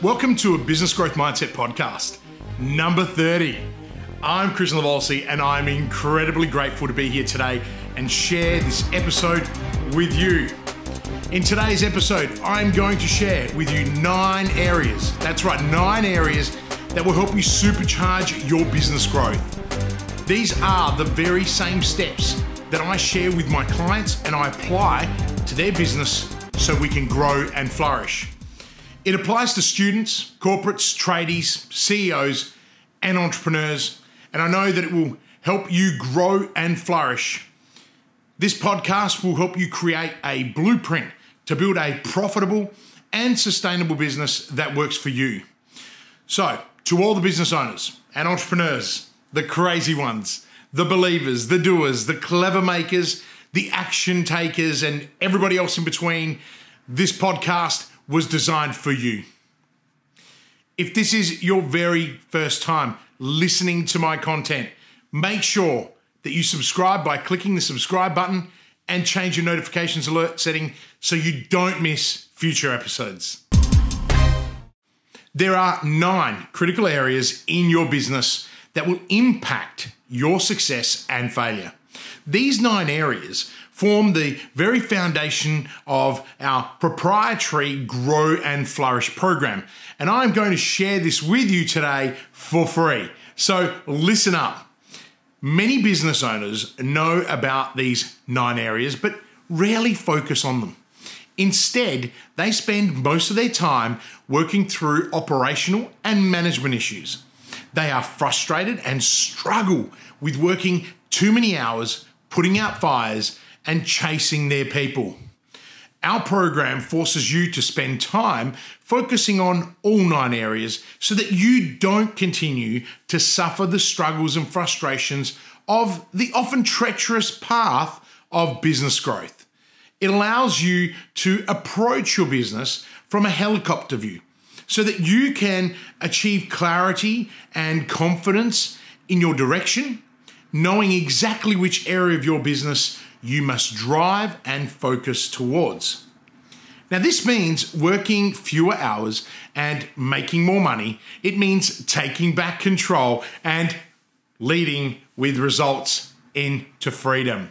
Welcome to a Business Growth Mindset podcast, number 30. I'm Kristian Livolski, and I'm incredibly grateful to be here today and share this episode with you. In today's episode, I'm going to share with you 9 areas. That's right, 9 areas that will help you supercharge your business growth. These are the very same steps that I share with my clients and I apply to their business so we can grow and flourish. It applies to students, corporates, tradies, CEOs, and entrepreneurs, and I know that it will help you grow and flourish. This podcast will help you create a blueprint to build a profitable and sustainable business that works for you. So, to all the business owners and entrepreneurs, the crazy ones, the believers, the doers, the clever makers, the action takers, and everybody else in between, this podcast was designed for you. If this is your very first time listening to my content, make sure that you subscribe by clicking the subscribe button and change your notifications alert setting so you don't miss future episodes. There are 9 critical areas in your business that will impact your success and failure. These 9 areas form the very foundation of our proprietary Grow and Flourish program. And I'm going to share this with you today for free. So listen up. Many business owners know about these 9 areas, but rarely focus on them. Instead, they spend most of their time working through operational and management issues. They are frustrated and struggle with working too many hours, putting out fires, and chasing their people. Our program forces you to spend time focusing on all 9 areas so that you don't continue to suffer the struggles and frustrations of the often treacherous path of business growth. It allows you to approach your business from a helicopter view so that you can achieve clarity and confidence in your direction, knowing exactly which area of your business you must drive and focus towards. Now, this means working fewer hours and making more money. It means taking back control and leading with results into freedom.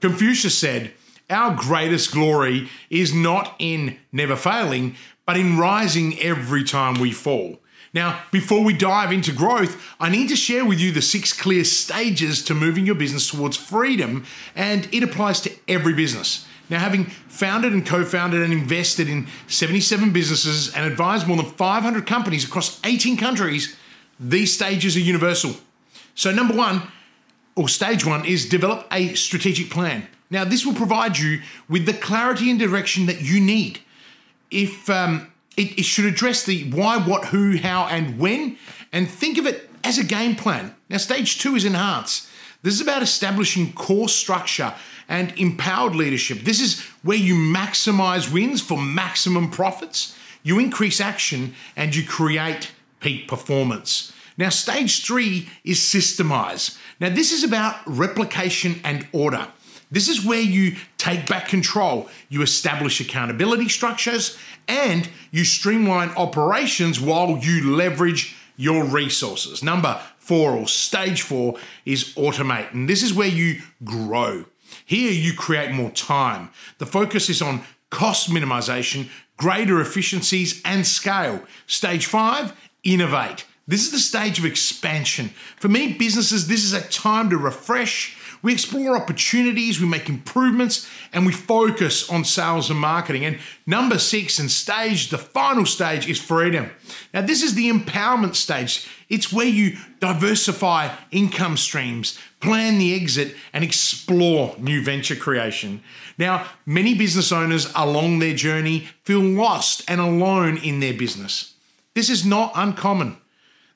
Confucius said, "Our greatest glory is not in never failing, but in rising every time we fall." Now, before we dive into growth, I need to share with you the 6 clear stages to moving your business towards freedom, and it applies to every business. Now, having founded and co-founded and invested in 77 businesses and advised more than 500 companies across 18 countries, these stages are universal. So stage 1 is develop a strategic plan. Now, this will provide you with the clarity and direction that you need. It should address the why, what, who, how, and when, and think of it as a game plan. Now, stage 2 is enhance. This is about establishing core structure and empowered leadership. This is where you maximize wins for maximum profits, you increase action, and you create peak performance. Now, stage 3 is systemize. Now, this is about replication and order. This is where you take back control, you establish accountability structures, and you streamline operations while you leverage your resources. Number 4, or stage 4, is automate, and this is where you grow. Here you create more time. The focus is on cost minimization, greater efficiencies, and scale. Stage 5, innovate. This is the stage of expansion. For many businesses, this is a time to refresh. We explore opportunities, we make improvements, and we focus on sales and marketing. And number 6 and stage, the final stage, is freedom. Now, this is the empowerment stage. It's where you diversify income streams, plan the exit, and explore new venture creation. Now, many business owners along their journey feel lost and alone in their business. This is not uncommon.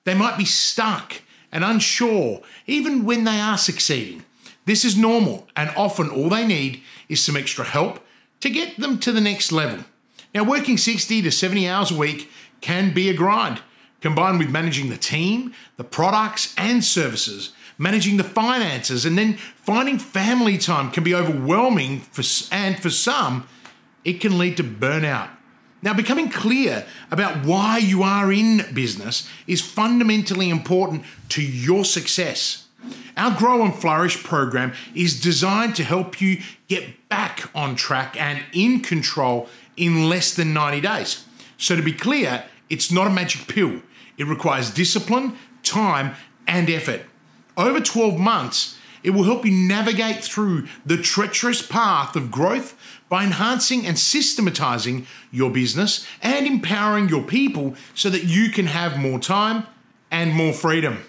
They might be stuck and unsure, even when they are succeeding. This is normal, and often all they need is some extra help to get them to the next level. Now, working 60 to 70 hours a week can be a grind, combined with managing the team, the products and services, managing the finances, and then finding family time can be overwhelming, and for some, it can lead to burnout. Now, becoming clear about why you are in business is fundamentally important to your success. Our Grow and Flourish program is designed to help you get back on track and in control in less than 90 days. So to be clear, it's not a magic pill. It requires discipline, time, and effort. Over 12 months, it will help you navigate through the treacherous path of growth by enhancing and systematizing your business and empowering your people so that you can have more time and more freedom.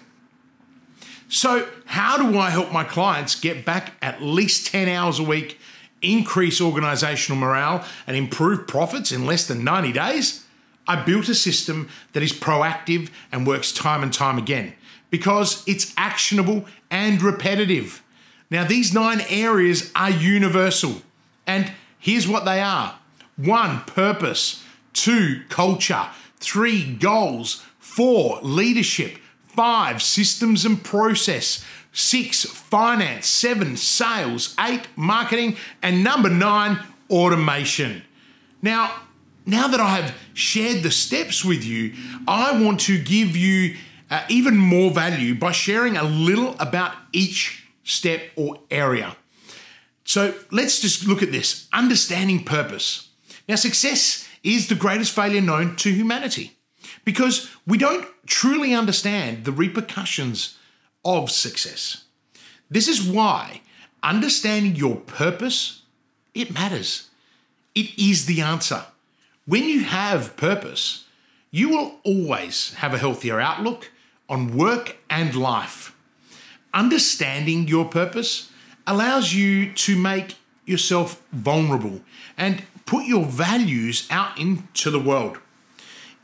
So how do I help my clients get back at least 10 hours a week, increase organizational morale, and improve profits in less than 90 days? I built a system that is proactive and works time and time again, because it's actionable and repetitive. Now, these 9 areas are universal, and here's what they are. 1, purpose. 2, culture. 3, goals. 4, leadership. 5, systems and process. 6, finance. 7, sales. 8, marketing. And number 9, automation. Now that I have shared the steps with you, I want to give you even more value by sharing a little about each step or area. So let's just look at this, understanding purpose. Now, success is the greatest failure known to humanity because we don't truly understand the repercussions of success. This is why understanding your purpose, it matters. It is the answer. When you have purpose, you will always have a healthier outlook on work and life. Understanding your purpose allows you to make yourself vulnerable and put your values out into the world.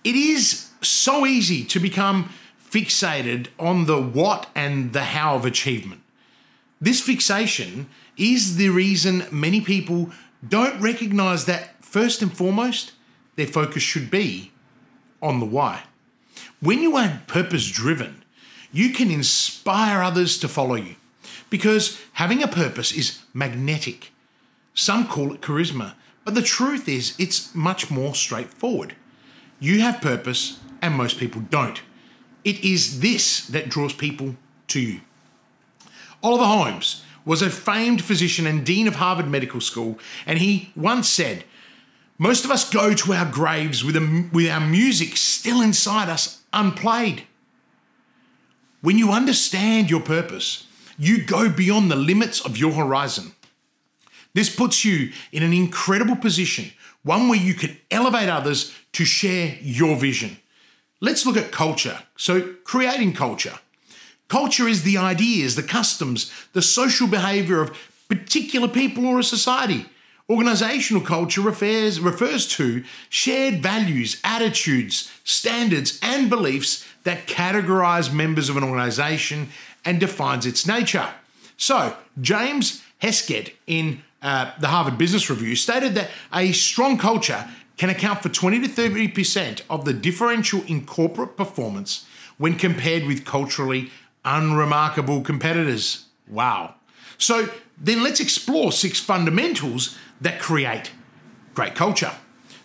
It is so easy to become fixated on the what and the how of achievement. This fixation is the reason many people don't recognize that first and foremost, their focus should be on the why. When you are purpose-driven, you can inspire others to follow you because having a purpose is magnetic. Some call it charisma, but the truth is it's much more straightforward. You have purpose and most people don't. It is this that draws people to you. Oliver Holmes was a famed physician and dean of Harvard Medical School, and he once said, "Most of us go to our graves with our music still inside us, unplayed." When you understand your purpose, you go beyond the limits of your horizon. This puts you in an incredible position, one where you can elevate others to share your vision. Let's look at culture. So, creating culture. Culture is the ideas, the customs, the social behavior of particular people or a society. Organizational culture refers to shared values, attitudes, standards, and beliefs that categorize members of an organization and defines its nature. So, James Heskett in the Harvard Business Review stated that a strong culture can account for 20 to 30% of the differential in corporate performance when compared with culturally unremarkable competitors. Wow. So then let's explore 6 fundamentals that create great culture.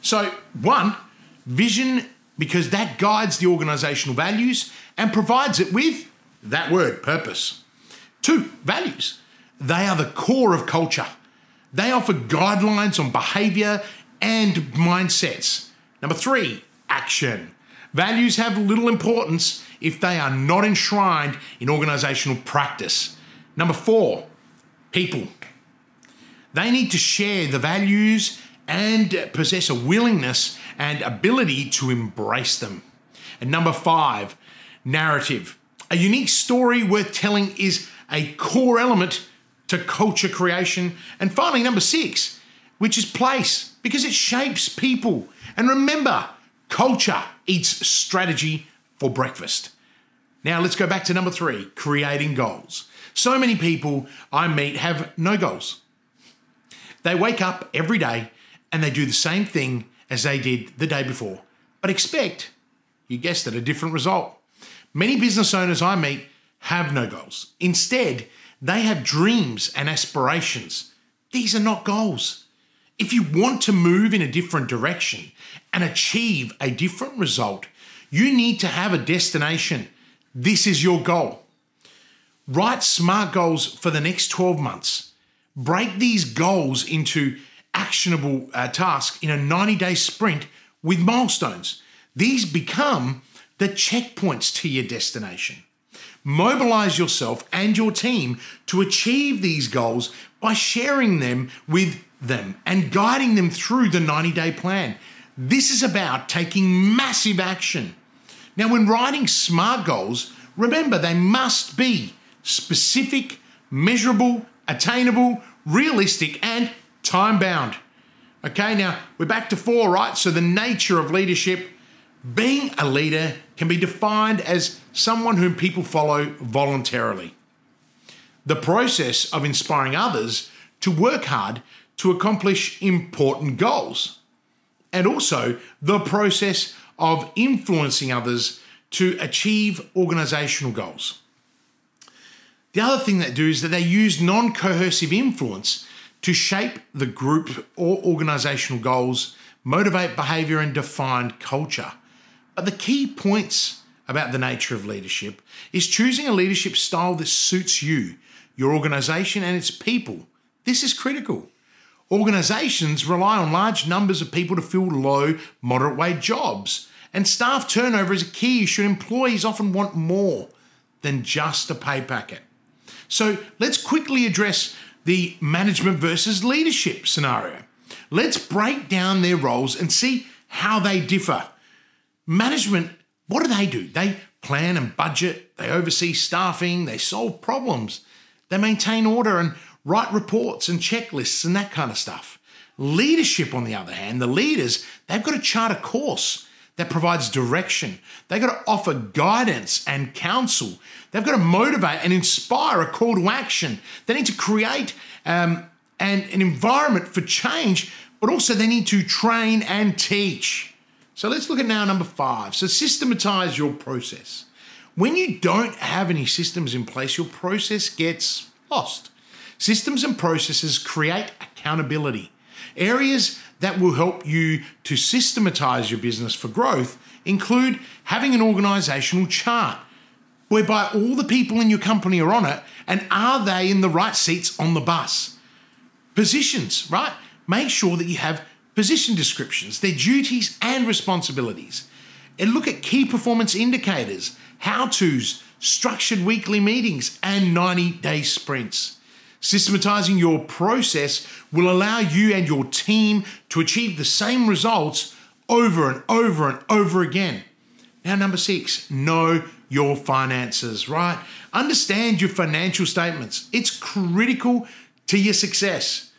So 1, vision, because that guides the organizational values and provides it with that word, purpose. 2, values. They are the core of culture. They offer guidelines on behavior and mindsets. Number 3, action. Values have little importance if they are not enshrined in organizational practice. Number 4, people. They need to share the values and possess a willingness and ability to embrace them. And number 5, narrative. A unique story worth telling is a core element to culture creation. And finally, number 6, which is place, because it shapes people. And remember, culture eats strategy for breakfast. Now let's go back to number 3, creating goals. So many people I meet have no goals. They wake up every day and they do the same thing as they did the day before, but expect, you guessed it, a different result. Many business owners I meet have no goals. Instead, they have dreams and aspirations. These are not goals. If you want to move in a different direction and achieve a different result, you need to have a destination. This is your goal. Write SMART goals for the next 12 months. Break these goals into actionable tasks in a 90-day sprint with milestones. These become the checkpoints to your destination. Mobilize yourself and your team to achieve these goals by sharing them with them and guiding them through the 90-day plan. This is about taking massive action. Now, when writing SMART goals, remember they must be specific, measurable, attainable, realistic, and time-bound. Okay, now we're back to 4, right? So the nature of leadership. Being a leader can be defined as someone whom people follow voluntarily. The process of inspiring others to work hard to accomplish important goals, and also the process of influencing others to achieve organizational goals. The other thing they do is that they use non-coercive influence to shape the group or organizational goals, motivate behavior, and define culture. But the key points about the nature of leadership is choosing a leadership style that suits you, your organization, and its people. This is critical. Organizations rely on large numbers of people to fill low, moderate wage jobs, and staff turnover is a key issue. Employees often want more than just a pay packet. So let's quickly address the management versus leadership scenario. Let's break down their roles and see how they differ. Management, what do? They plan and budget, they oversee staffing, they solve problems, they maintain order and write reports and checklists and that kind of stuff. Leadership, on the other hand, the leaders, they've got to chart a course that provides direction. They've got to offer guidance and counsel. They've got to motivate and inspire a call to action. They need to create an environment for change, but also they need to train and teach. So let's look at now number 5. So systematize your process. When you don't have any systems in place, your process gets lost. Systems and processes create accountability. Areas that will help you to systematize your business for growth include having an organizational chart, whereby all the people in your company are on it, and are they in the right seats on the bus? Positions, right? Make sure that you have position descriptions, their duties and responsibilities. And look at key performance indicators, how-tos, structured weekly meetings, and 90-day sprints. Systematizing your process will allow you and your team to achieve the same results over and over and over again. Now, number 6, know your finances, right? Understand your financial statements. It's critical to your success.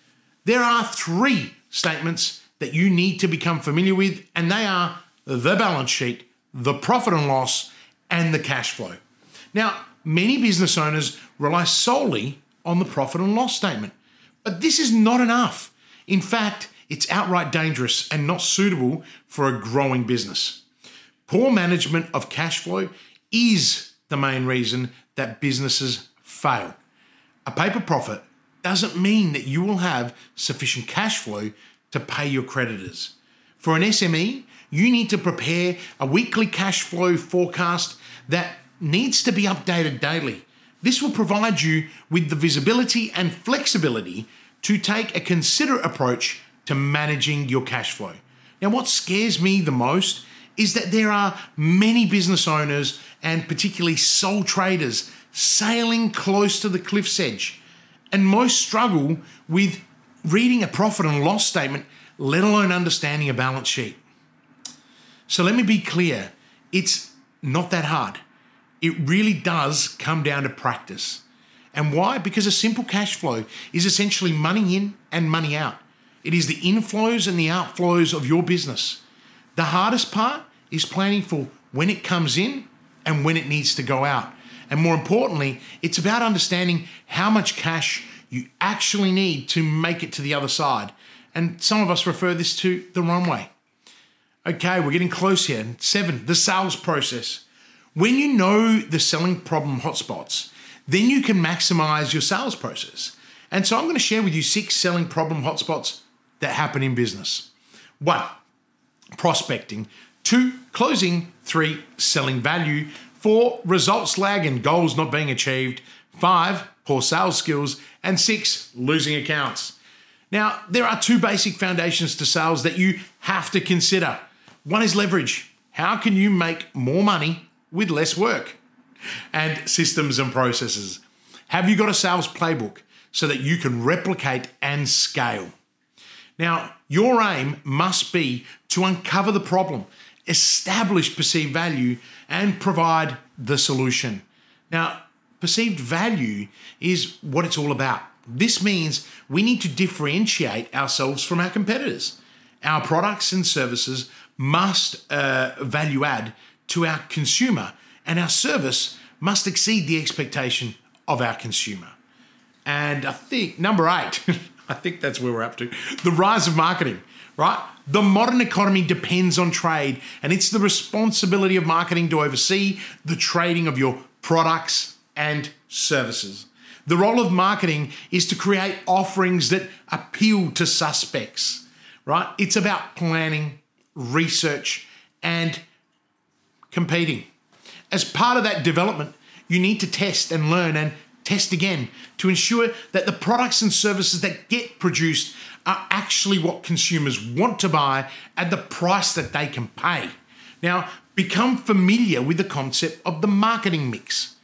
There are 3 statements that you need to become familiar with, and they are the balance sheet, the profit and loss, and the cash flow. Now, many business owners rely solely on the profit and loss statement, but this is not enough. In fact, it's outright dangerous and not suitable for a growing business. Poor management of cash flow is the main reason that businesses fail. A paper profit doesn't mean that you will have sufficient cash flow to pay your creditors. For an SME, you need to prepare a weekly cash flow forecast that needs to be updated daily. This will provide you with the visibility and flexibility to take a considerate approach to managing your cash flow. Now, what scares me the most is that there are many business owners, and particularly sole traders, sailing close to the cliff's edge, and most struggle with reading a profit and loss statement, let alone understanding a balance sheet. So let me be clear, it's not that hard. It really does come down to practice. And why? Because a simple cash flow is essentially money in and money out. It is the inflows and the outflows of your business. The hardest part is planning for when it comes in and when it needs to go out. And more importantly, it's about understanding how much cash you actually need to make it to the other side. And some of us refer this to the runway. Okay, we're getting close here. 7, the sales process. When you know the selling problem hotspots, then you can maximize your sales process. And so I'm going to share with you 6 selling problem hotspots that happen in business. 1, prospecting. 2, closing. 3, selling value. 4, results lag and goals not being achieved. 5, poor sales skills. And 6, losing accounts. Now, there are 2 basic foundations to sales that you have to consider. 1 is leverage. How can you make more money with less work? And systems and processes. Have you got a sales playbook so that you can replicate and scale? Now, your aim must be to uncover the problem, establish perceived value, and provide the solution. Now, perceived value is what it's all about. This means we need to differentiate ourselves from our competitors. Our products and services must value add to our consumer, and our service must exceed the expectation of our consumer. And I think number 8, I think that's where we're up to, the rise of marketing, right? The modern economy depends on trade, and it's the responsibility of marketing to oversee the trading of your products and services. The role of marketing is to create offerings that appeal to suspects, right? It's about planning, research, and competing. As part of that development, you need to test and learn and test again to ensure that the products and services that get produced are actually what consumers want to buy at the price that they can pay. Now, become familiar with the concept of the marketing mix.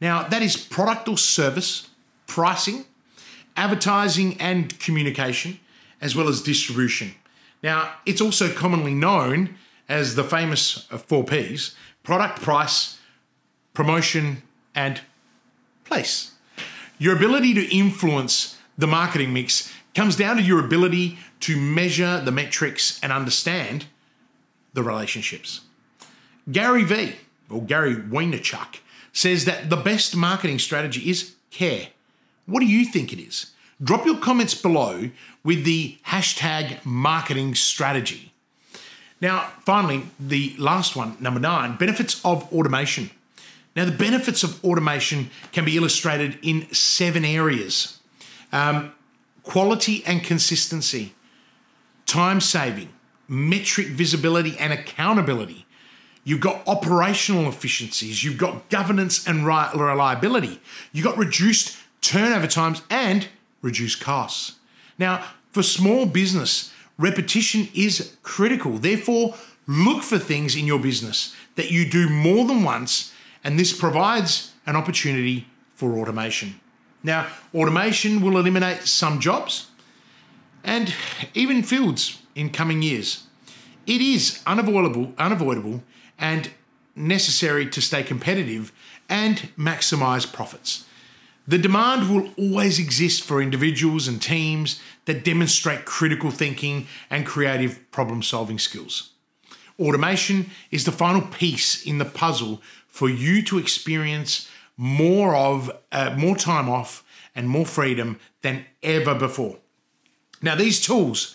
Now, that is product or service, pricing, advertising and communication, as well as distribution. Now, it's also commonly known as the famous 4 Ps, product, price, promotion, and place. Your ability to influence the marketing mix comes down to your ability to measure the metrics and understand the relationships. Gary V, or Gary Wienerchuk, says that the best marketing strategy is care. What do you think it is? Drop your comments below with the hashtag marketing strategy. Now, finally, the last one, number 9, benefits of automation. Now, the benefits of automation can be illustrated in 7 areas. Quality and consistency, time saving, metric visibility and accountability. You've got operational efficiencies. You've got governance and reliability. You've got reduced turnover times and reduced costs. Now, for small business, repetition is critical. Therefore, look for things in your business that you do more than once, and this provides an opportunity for automation. Now, automation will eliminate some jobs and even fields in coming years. It is unavoidable and necessary to stay competitive and maximize profits. The demand will always exist for individuals and teams that demonstrate critical thinking and creative problem-solving skills. Automation is the final piece in the puzzle for you to experience more time off and more freedom than ever before. Now, these tools,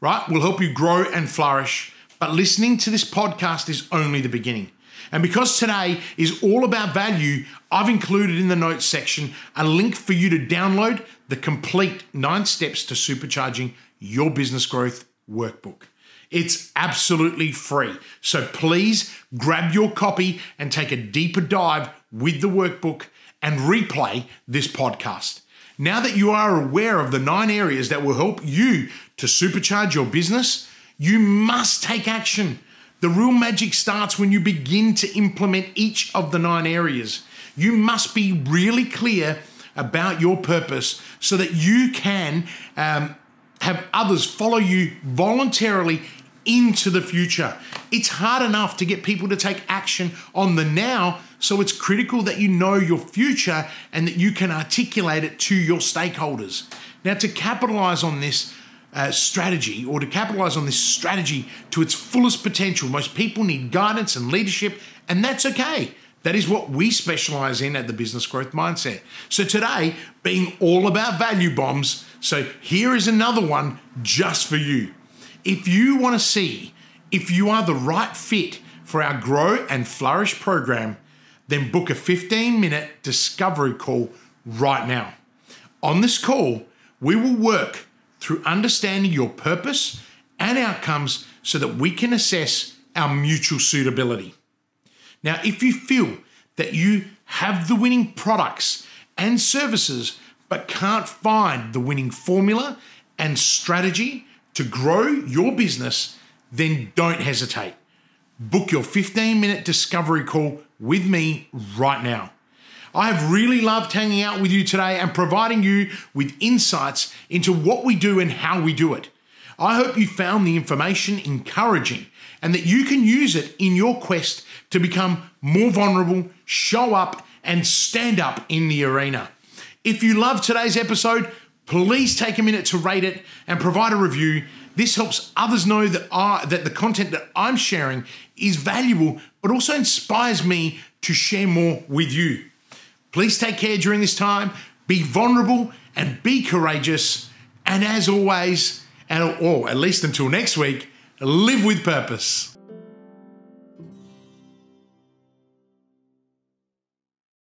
right, will help you grow and flourish, but listening to this podcast is only the beginning. And because today is all about value, I've included in the notes section a link for you to download the complete 9 steps to supercharging your business growth workbook. It's absolutely free. So please grab your copy and take a deeper dive with the workbook and replay this podcast. Now that you are aware of the 9 areas that will help you to supercharge your business, you must take action. The real magic starts when you begin to implement each of the 9 areas. You must be really clear about your purpose so that you can have others follow you voluntarily into the future. It's hard enough to get people to take action on the now, so it's critical that you know your future and that you can articulate it to your stakeholders. Now, to capitalize on this strategy to its fullest potential, most people need guidance and leadership, and that's okay. That is what we specialize in at the Business Growth Mindset. So today, being all about value bombs, so here is another one just for you. If you want to see if you are the right fit for our Grow and Flourish program, then book a 15-minute discovery call right now. On this call, we will work through understanding your purpose and outcomes so that we can assess our mutual suitability. Now, if you feel that you have the winning products and services but can't find the winning formula and strategy to grow your business, then don't hesitate. Book your 15-minute discovery call with me right now. I've really loved hanging out with you today and providing you with insights into what we do and how we do it. I hope you found the information encouraging and that you can use it in your quest to become more vulnerable, show up, and stand up in the arena. If you loved today's episode, please take a minute to rate it and provide a review. This helps others know that the content that I'm sharing is valuable, but also inspires me to share more with you. Please take care during this time, be vulnerable and be courageous. And as always, or at least until next week, live with purpose.